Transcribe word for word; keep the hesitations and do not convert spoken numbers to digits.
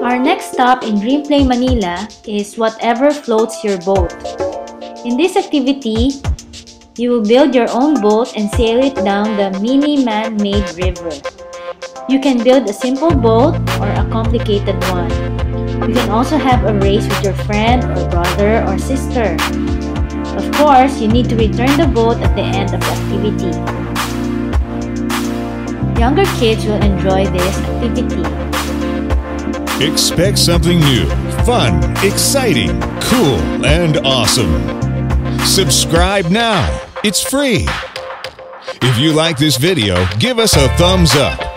Our next stop in Dreamplay Manila is Whatever Floats Your Boat. In this activity, you will build your own boat and sail it down the mini man-made river. You can build a simple boat or a complicated one. You can also have a race with your friend or brother or sister. Of course, you need to return the boat at the end of the activity. Younger kids will enjoy this activity. Expect something new, fun, exciting, cool, and awesome. Subscribe now. It's free. If you like this video, give us a thumbs up.